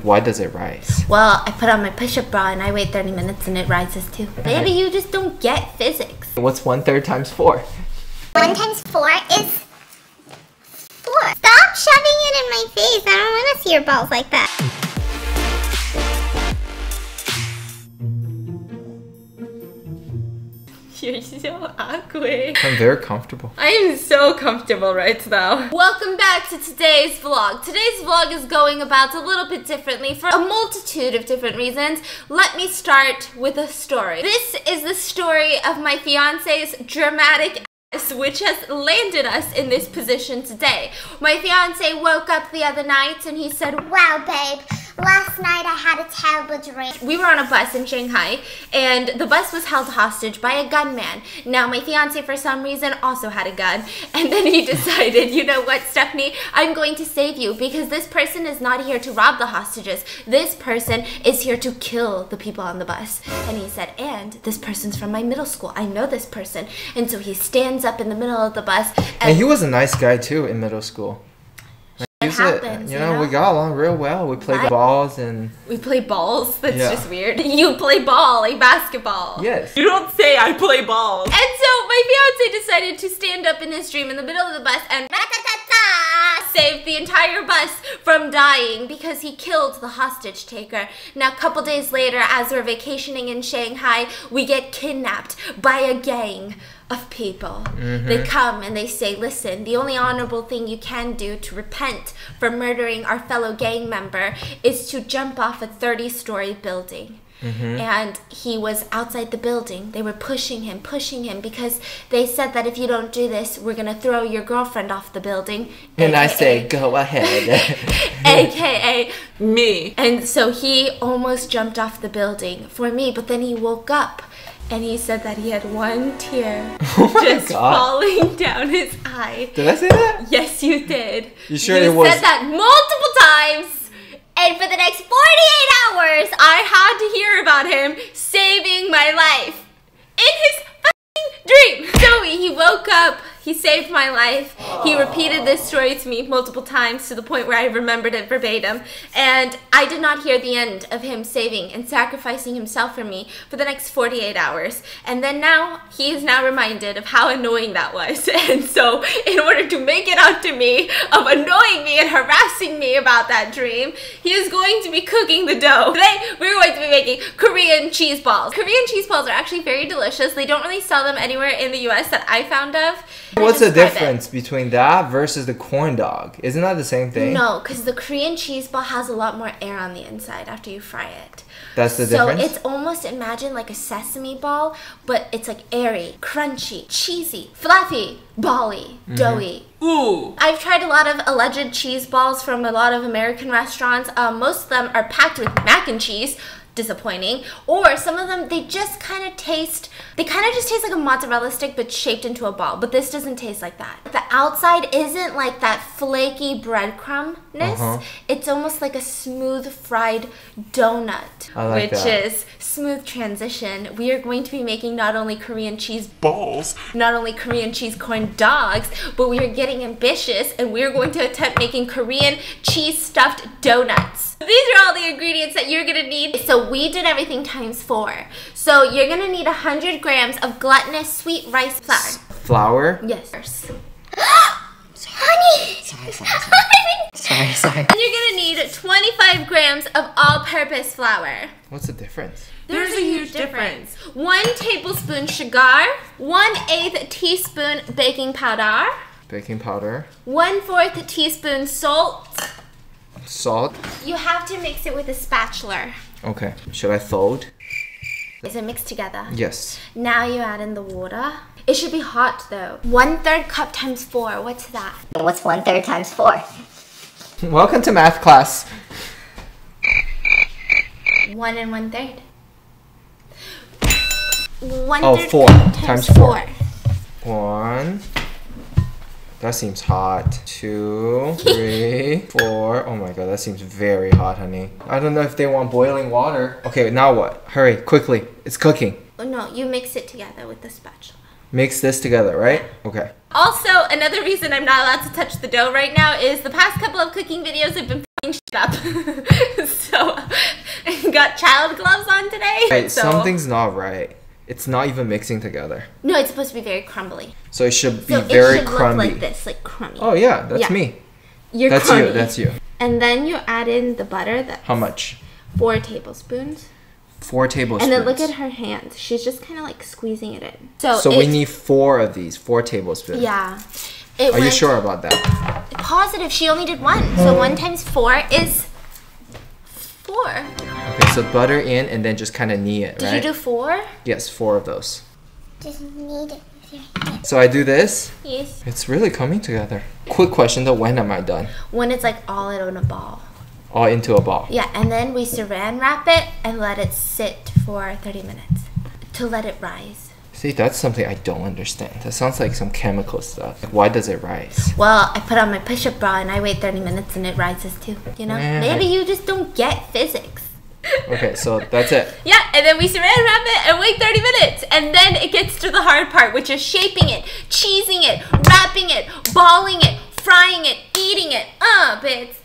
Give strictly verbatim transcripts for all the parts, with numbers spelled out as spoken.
Why does it rise? Well, I put on my push-up bra and I wait thirty minutes and it rises too. Maybe you just don't get physics. What's one third times four? One times four is four. Stop shoving it in my face. I don't want to see your balls like that. You're so awkward. I'm very comfortable. I am so comfortable right now. Welcome back to today's vlog. Today's vlog is going about a little bit differently for a multitude of different reasons. Let me start with a story. This is the story of my fiance's dramatic ass, which has landed us in this position today. My fiance woke up the other night and he said, "Wow, babe. Last night I had a terrible dream." We were on a bus in Shanghai and the bus was held hostage by a gunman. Now my fiance for some reason also had a gun, and then he decided, you know what, Stephanie, I'm going to save you because this person is not here to rob the hostages. This person is here to kill the people on the bus. And he said, and this person's from my middle school. I know this person. And so he stands up in the middle of the bus. And, and he was a nice guy too in middle school. Happens, it, you, know, you know, we got along real well. We played I, balls and... We play balls? That's yeah. just weird. You play ball, like basketball. Yes. You don't say I play balls. And so my fiance decided to stand up in his dream in the middle of the bus and saved the entire bus from dying because he killed the hostage taker. Now, a couple days later, as we're vacationing in Shanghai, we get kidnapped by a gang of people. Mm-hmm. They come and they say, listen, the only honorable thing you can do to repent for murdering our fellow gang member is to jump off a thirty-story building. Mm-hmm. And he was outside the building. They were pushing him, pushing him, because they said that if you don't do this, we're going to throw your girlfriend off the building. And I say, go ahead. A K A me. And so he almost jumped off the building for me, but then he woke up and he said that he had one tear oh just God. falling down his eye. Did I say that? Yes, you did. You sure you it was? You said that multiple times. And for the next forty-eight hours, I had to hear about him saving my life in his dream. So he woke up, he saved my life. He repeated this story to me multiple times to the point where I remembered it verbatim. And I did not hear the end of him saving and sacrificing himself for me for the next forty-eight hours. And then now he is now reminded of how annoying that was. And so in order to make it up to me of annoying me and harassing me about that dream, he is going to be cooking the dough. Today we're going to be making Korean cheese balls. Korean cheese balls are actually very delicious. They don't really sell them anywhere in the U S that I found of. What's the difference it. between that versus the corn dog? Isn't that the same thing? No, because the Korean cheese ball has a lot more air on the inside after you fry it. That's the so difference? So it's almost, imagine like a sesame ball, but it's like airy, crunchy, cheesy, fluffy, bally, mm-hmm. doughy. Ooh. I've tried a lot of alleged cheese balls from a lot of American restaurants. Um, most of them are packed with mac and cheese. Disappointing. Or some of them, they just kind of taste, they kind of just taste like a mozzarella stick but shaped into a ball. But this doesn't taste like that. The outside isn't like that flaky breadcrumbness. Uh-huh. It's almost like a smooth fried donut, I like which that. is smooth transition. We are going to be making not only Korean cheese balls, not only Korean cheese corn dogs, but we are getting ambitious and we are going to attempt making Korean cheese stuffed donuts. These are all the ingredients that you're gonna need. So we did everything times four. So you're gonna need one hundred grams of glutinous sweet rice flour. Flour? Yes. Honey! Sorry, sorry, sorry. sorry, sorry. And you're gonna need twenty-five grams of all-purpose flour. What's the difference? There's, There's a, a huge, huge difference. difference. One tablespoon sugar, one-eighth teaspoon baking powder. Baking powder. One-fourth teaspoon salt. Salt. You have to mix it with a spatula. Okay. Should I fold? Is it mixed together? Yes. Now you add in the water. It should be hot though. One third cup times four. What's that? What's one third times four? Welcome to math class. One and one third. One oh, third four times, times four. four. One. That seems hot. Two, three, four. Oh my god, that seems very hot, honey. I don't know if they want boiling water. Okay, now what? Hurry, quickly. It's cooking. Oh no, you mix it together with the spatula. Mix this together, right? Okay. Also, another reason I'm not allowed to touch the dough right now is the past couple of cooking videos have been f***ing shit up. child gloves on today. Right, so. Something's not right. It's not even mixing together. No, it's supposed to be very crumbly. So it should be so very it should crumby. Look like this, like crummy. Oh yeah, that's yeah. me. You're that's crummy. you. That's you. And then you add in the butter. That's How much? Four tablespoons. Four tablespoons. And then look at her hands. She's just kind of like squeezing it in. So, so it, we need four of these, four tablespoons. Yeah. It Are went, you sure about that? Positive. She only did one. Mm-hmm. So one times four is four. Okay, so butter in and then just kind of knead it, did right? Did you do four? Yes, four of those. Just knead it with your hand. So I do this? Yes. It's really coming together. Quick question though, when am I done? When it's like all in a ball. All into a ball? Yeah, and then we saran wrap it and let it sit for thirty minutes to let it rise. See, that's something I don't understand. That sounds like some chemical stuff. Like, why does it rise? Well, I put on my push-up bra and I wait thirty minutes and it rises too. You know? Man. Maybe you just don't get physics. Okay, so that's it. Yeah, and then we saran wrap it and wait thirty minutes. And then it gets to the hard part, which is shaping it, cheesing it, wrapping it, balling it, frying it, eating it. Uh, bits.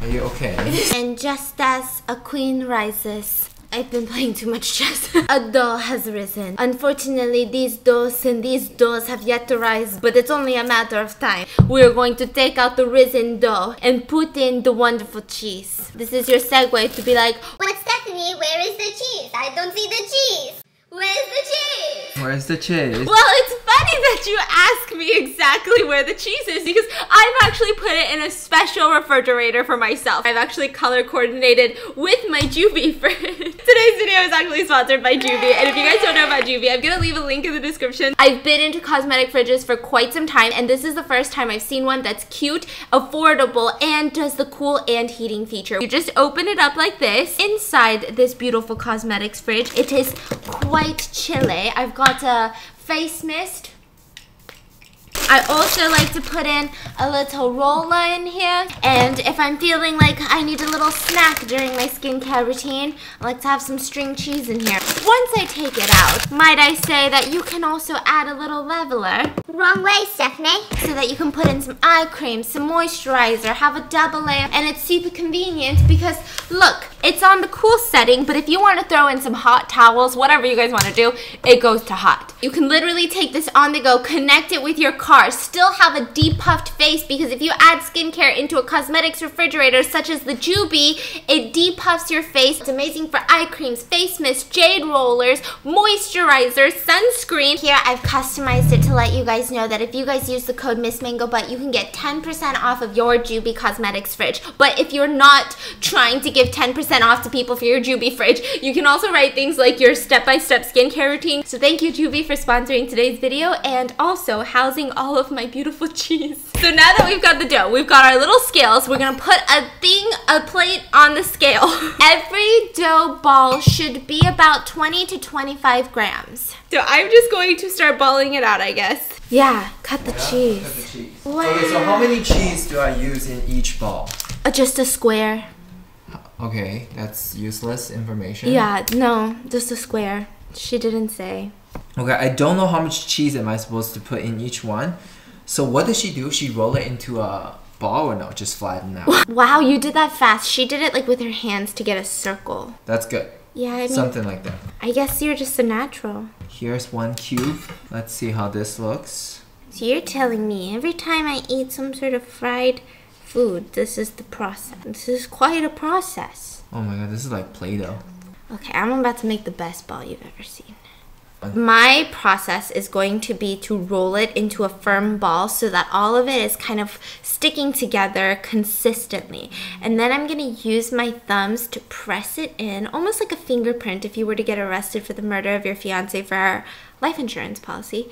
Are you okay? And just as a queen rises, I've been playing too much chess. A doll has risen. Unfortunately, these dolls and these dolls have yet to rise, but it's only a matter of time. We're going to take out the risen doll and put in the wonderful cheese. This is your segue to be like, but Stephanie, where is the cheese? I don't see the cheese. Where's the cheese? Where's the cheese? Well, it's funny that you ask me exactly where the cheese is because I've actually put it in a special refrigerator for myself. I've actually color coordinated with my Jubi Fridge. Today's video is actually sponsored by Jubi, and if you guys don't know about Jubi, I'm gonna leave a link in the description. I've been into cosmetic fridges for quite some time, and this is the first time I've seen one that's cute, affordable, and does the cool and heating feature. You just open it up like this. Inside this beautiful cosmetics fridge, it is quite White chili. I've got a face mist. I also like to put in a little roller in here. And if I'm feeling like I need a little snack during my skincare routine, I like to have some string cheese in here. Once I take it out, might I say that you can also add a little leveler. Wrong way, Stephanie. So that you can put in some eye cream, some moisturizer, have a double layer, and it's super convenient because look, it's on the cool setting, but if you want to throw in some hot towels, whatever you guys want to do, it goes to hot. You can literally take this on the go, connect it with your car, still have a depuffed face because if you add skincare into a cosmetics refrigerator such as the Jubi, it depuffs your face. It's amazing for eye creams, face mist, jade rollers, moisturizer, sunscreen. Here I've customized it to let you guys know that if you guys use the code MissMangoButt, you can get ten percent off of your Jubi cosmetics fridge. But if you're not trying to give ten percent off to people for your Jubi fridge, you can also write things like your step-by-step skincare routine. So thank you Jubi for sponsoring today's video and also housing all of my beautiful cheese. So now that we've got the dough, we've got our little scales, we're gonna put a thing, a plate on the scale. Every dough ball should be about twenty to twenty-five grams. So I'm just going to start balling it out, I guess. Yeah, cut the yeah, cheese. Cut the cheese. Wow. Okay, so how many cheese do I use in each ball? Uh, just a square. Okay, that's useless information. Yeah, no, just a square. She didn't say. Okay, I don't know how much cheese am I supposed to put in each one. So what did she do? She rolled it into a ball or no? Just flatten out. Wow, you did that fast. She did it like with her hands to get a circle. That's good. Yeah, I mean, something like that. I guess you're just a natural. Here's one cube. Let's see how this looks. So you're telling me every time I eat some sort of fried food, this is the process. This is quite a process. Oh my god, this is like Play-Doh. Okay, I'm about to make the best ball you've ever seen. My process is going to be to roll it into a firm ball so that all of it is kind of sticking together consistently. And then I'm going to use my thumbs to press it in, almost like a fingerprint if you were to get arrested for the murder of your fiancé for our life insurance policy.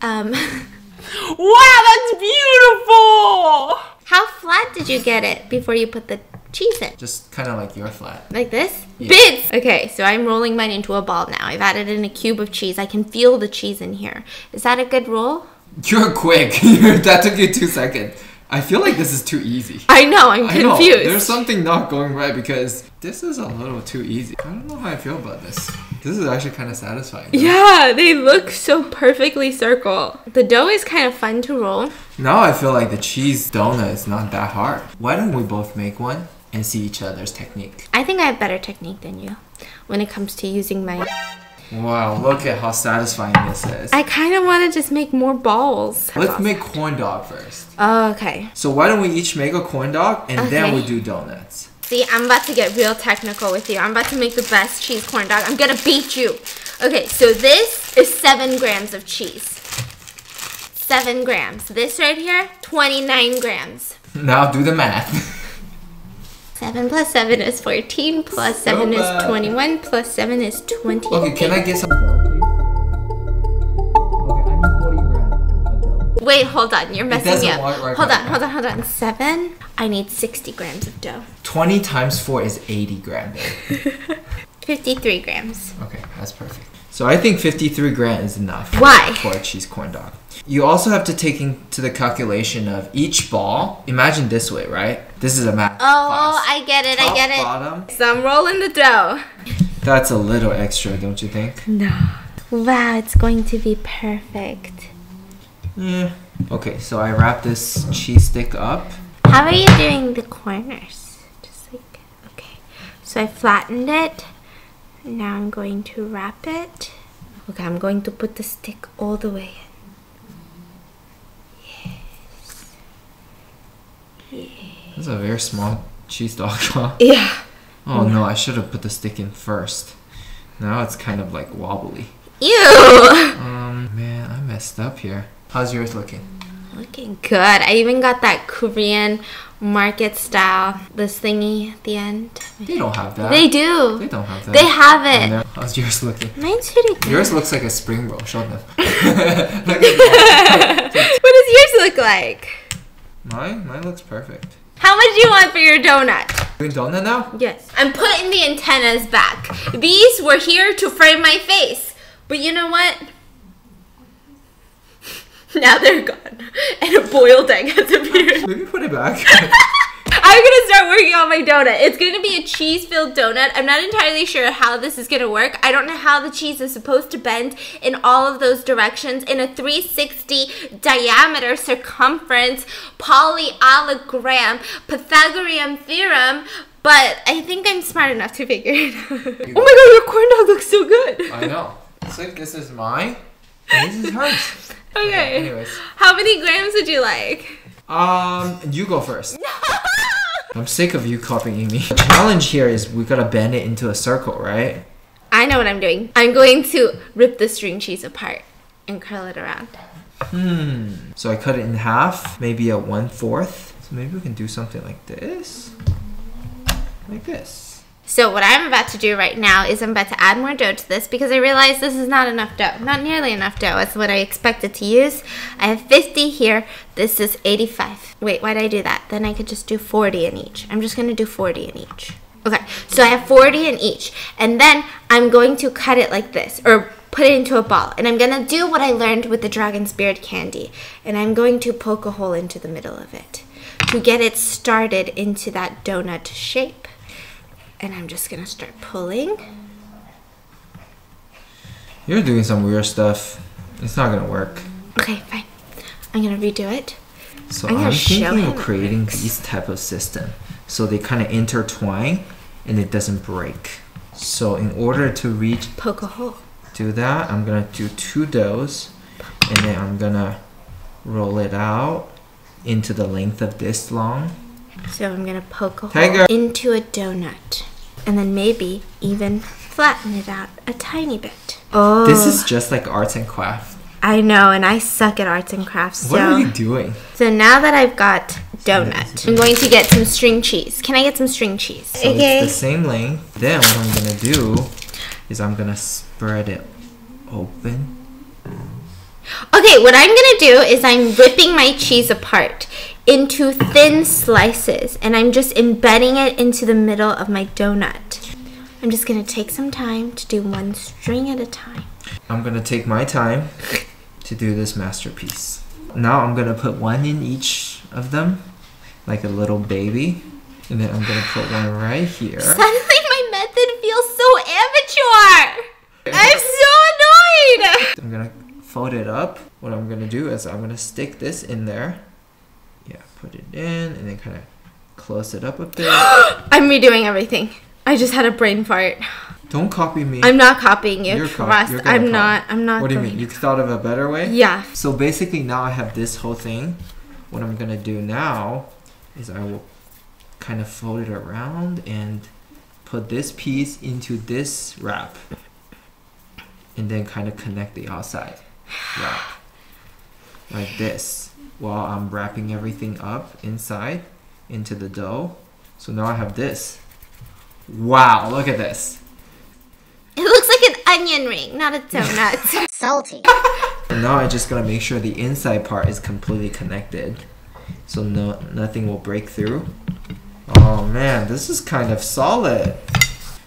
Um, wow, that's beautiful! How flat did you get it before you put the cheese in? Just kind of like your flat. Like this? Yeah. Bits! Okay, so I'm rolling mine into a ball now. I've added in a cube of cheese. I can feel the cheese in here. Is that a good roll? You're quick. That took you two seconds. I feel like this is too easy. I know, I'm confused. I know. There's something not going right because this is a little too easy. I don't know how I feel about this. This is actually kind of satisfying, though. Yeah, they look so perfectly circle. The dough is kind of fun to roll. Now I feel like the cheese donut is not that hard. Why don't we both make one and see each other's technique? I think I have better technique than you when it comes to using my... Wow, look at how satisfying this is. I kind of want to just make more balls. Let's make corn dog first. Oh, okay. So why don't we each make a corn dog and okay. then we do donuts. See, I'm about to get real technical with you. I'm about to make the best cheese corn dog. I'm gonna beat you. Okay, so this is seven grams of cheese. Seven grams. This right here, twenty-nine grams. Now do the math. Seven plus seven is fourteen. Plus so seven bad. Is twenty-one. Plus seven is twenty. Okay, can I get some dough, please? Okay, I need forty grams of dough. Wait, hold on. You're messing up. Right hold right on, now. hold on, hold on. Seven. I need sixty grams of dough. twenty times four is eighty grams. fifty-three grams. Okay, that's perfect. So I think fifty-three grams is enough. Why? For a cheese corn dog. You also have to take into the calculation of each ball. Imagine this way, right? This is a math. Oh, class. I get it, Top, I get it. Bottom. So I'm rolling the dough. That's a little extra, don't you think? No. Wow, it's going to be perfect. Yeah. Okay, so I wrap this cheese stick up. How are you doing the corners? Just like, okay. So I flattened it. Now I'm going to wrap it. Okay, I'm going to put the stick all the way in. Yes. Yes. That's a very small cheese dog, huh? Yeah. Oh no, I should have put the stick in first. Now it's kind of like wobbly. Ew! Um, man, I messed up here. How's yours looking? Looking good. I even got that Korean market style, this thingy at the end. They don't have that. They do. They don't have that. They have it. How's yours looking? Mine's pretty good. Yours looks like a spring roll. Show them. What does yours look like? Mine? Mine looks perfect. How much do you want for your donut? Doing donut now? Yes. I'm putting the antennas back. These were here to frame my face. But you know what? Now they're gone, and a boiled egg has appeared. Maybe put it back. I'm gonna start working on my donut. It's gonna be a cheese-filled donut. I'm not entirely sure how this is gonna work. I don't know how the cheese is supposed to bend in all of those directions in a three sixty diameter circumference polyallelogram Pythagorean theorem, but I think I'm smart enough to figure it out. Oh my god, your corn dog looks so good. I know. It's like this is mine, and this is hers. Okay. Anyways. How many grams would you like? Um, you go first. No! I'm sick of you copying me. The challenge here is we gotta bend it into a circle, right? I know what I'm doing. I'm going to rip the string cheese apart and curl it around. Hmm. So I cut it in half, maybe a one-fourth. So maybe we can do something like this. Like this. So what I'm about to do right now is I'm about to add more dough to this because I realized this is not enough dough. Not nearly enough dough. That's what I expected to use. I have fifty here. This is eighty-five. Wait, why did I do that? Then I could just do forty in each. I'm just going to do forty in each. Okay, so I have forty in each. And then I'm going to cut it like this or put it into a ball. And I'm going to do what I learned with the dragon's beard candy. And I'm going to poke a hole into the middle of it to get it started into that donut shape. And I'm just gonna start pulling. You're doing some weird stuff. It's not gonna work. Okay, fine. I'm gonna redo it. So I'm, I'm thinking of creating these type of system. So they kind of intertwine and it doesn't break. So in order to reach- Poke a hole. Do that, I'm gonna do two doughs and then I'm gonna roll it out into the length of this long. So I'm gonna poke a Tiger. hole into a donut and then maybe even flatten it out a tiny bit. Oh. This is just like arts and crafts. I know, and I suck at arts and crafts. So. What are you doing? So now that I've got donut, I'm going to get some string cheese. Can I get some string cheese? So okay. It's the same length. Then what I'm gonna do is I'm gonna spread it open. Okay, what I'm gonna do is I'm ripping my cheese apart into thin slices and I'm just embedding it into the middle of my donut. I'm just gonna take some time to do one string at a time. I'm gonna take my time to do this masterpiece. Now I'm gonna put one in each of them, like a little baby. And then I'm gonna put one right here. Suddenly my method feels so amateur! fold it up, what I'm gonna do is I'm gonna stick this in there. Yeah, put it in and then kind of close it up a bit. I'm redoing everything. I just had a brain fart. Don't copy me. I'm not copying you. You're Trust. You're I'm copy. not. I'm not. What do you mean? You thought of a better way? Yeah. So basically now I have this whole thing. What I'm gonna do now is I will kind of fold it around and put this piece into this wrap and then kind of connect the outside wrap like this while I'm wrapping everything up inside into the dough. So now I have this. Wow, look at this. It looks like an onion ring, not a donut. Salty. And now I'm just gonna make sure the inside part is completely connected so no nothing will break through. Oh man, this is kind of solid.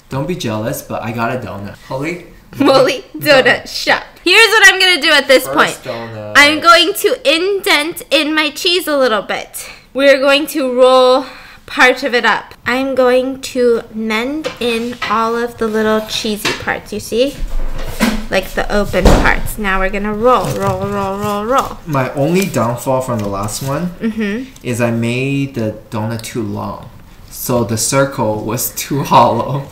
Don't be jealous, but I got a donut. Holy moly donut shop. Here's what I'm gonna do at this First point. Donut. I'm going to indent in my cheese a little bit. We're going to roll part of it up. I'm going to mend in all of the little cheesy parts, you see? Like the open parts. Now we're gonna roll, roll, roll, roll, roll. My only downfall from the last one mm-hmm. is I made the donut too long. So the circle was too hollow.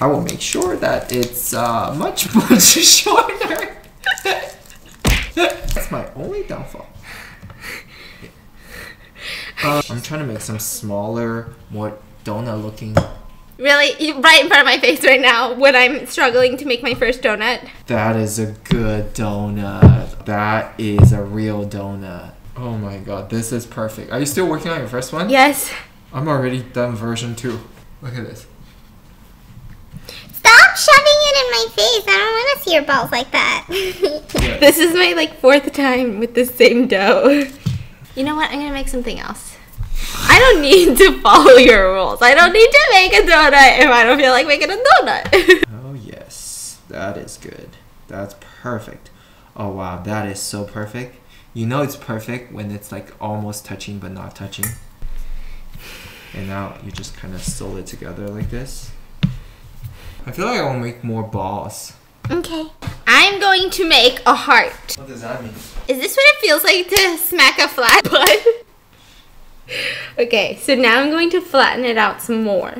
I will make sure that it's uh, much, much shorter. That's my only downfall. Uh, I'm trying to make some smaller, more donut looking. Really? Right in front of my face right now when I'm struggling to make my first donut. That is a good donut. That is a real donut. Oh my god, this is perfect. Are you still working on your first one? Yes. I'm already done version two. Look at this. Stop shoving it in my face. I don't want to see your balls like that. Yes. This is my like fourth time with the same dough. You know what? I'm going to make something else. I don't need to follow your rules. I don't need to make a donut if I don't feel like making a donut. Oh yes, that is good. That's perfect. Oh wow, that is so perfect. You know it's perfect when it's like almost touching but not touching. And now you just kind of sew it together like this. I feel like I want to make more balls. Okay. I'm going to make a heart. What does that mean? Is this what it feels like to smack a flat bun? Okay, so now I'm going to flatten it out some more.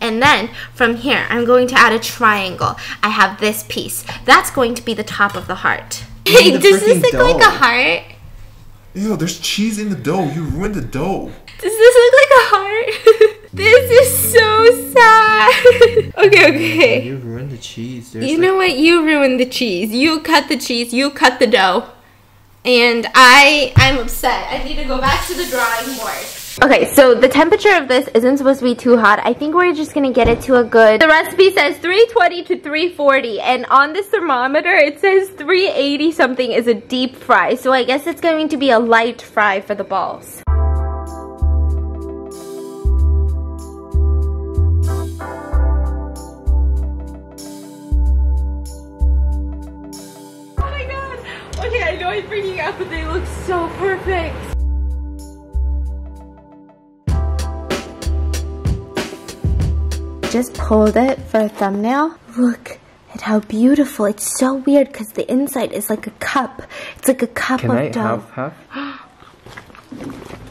And then from here, I'm going to add a triangle. I have this piece. That's going to be the top of the heart. Hey, does this look dough. like a heart? Ew, there's cheese in the dough. You ruined the dough. Does this look like a heart? This is so sad. Okay, okay. You ruined the cheese. There's you like know what? You ruined the cheese. You cut the cheese. You cut the dough. And I, I'm upset. I need to go back to the drawing board. Okay, so the temperature of this isn't supposed to be too hot. I think we're just gonna get it to a good... The recipe says three twenty to three forty. And on this thermometer, it says three eighty something is a deep fry. So I guess it's going to be a light fry for the balls. I'm freaking out, but they look so perfect. Just pulled it for a thumbnail. Look at how beautiful. It's so weird because the inside is like a cup. It's like a cup Can of I dough. Have, have?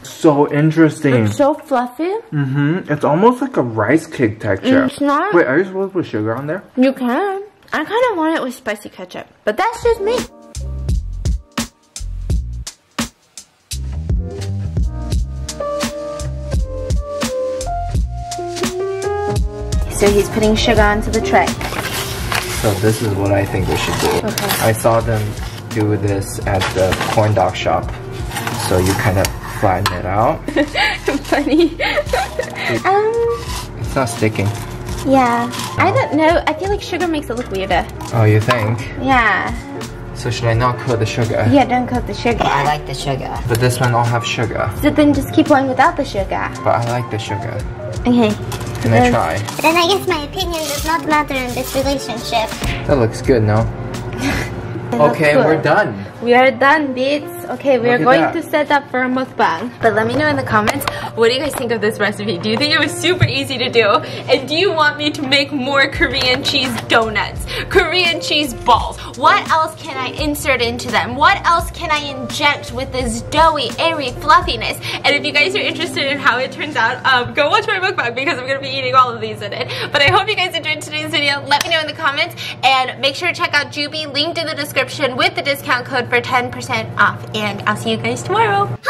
So interesting. It's so fluffy. Mm-hmm. It's almost like a rice cake texture. It's not. Wait, are you supposed to put sugar on there? You can. I kind of want it with spicy ketchup, but that's just me. So he's putting sugar onto the tray. So this is what I think we should do. Okay. I saw them do this at the corn dog shop. So you kind of flatten it out. Funny. It, um, it's not sticking. Yeah. No. I don't know. I feel like sugar makes it look weirder. Oh, you think? Yeah. So should I not coat the sugar? Yeah, don't coat the sugar. But I like the sugar. But this one don't have sugar. So then just keep going without the sugar. But I like the sugar. Okay. Can I try? Then I guess my opinion does not matter in this relationship. That looks good, no? Okay, we're done. We are done, beats. Okay, we Look are going that. to set up for a mukbang. But let me know in the comments, what do you guys think of this recipe? Do you think it was super easy to do? And do you want me to make more Korean cheese donuts? Korean cheese balls? What else can I insert into them? What else can I inject with this doughy, airy fluffiness? And if you guys are interested in how it turns out, um, go watch my mukbang because I'm going to be eating all of these in it. But I hope you guys enjoyed today's video. Let me know in the comments and make sure to check out Jubi, linked in the description with the discount code for ten percent off. And I'll see you guys tomorrow.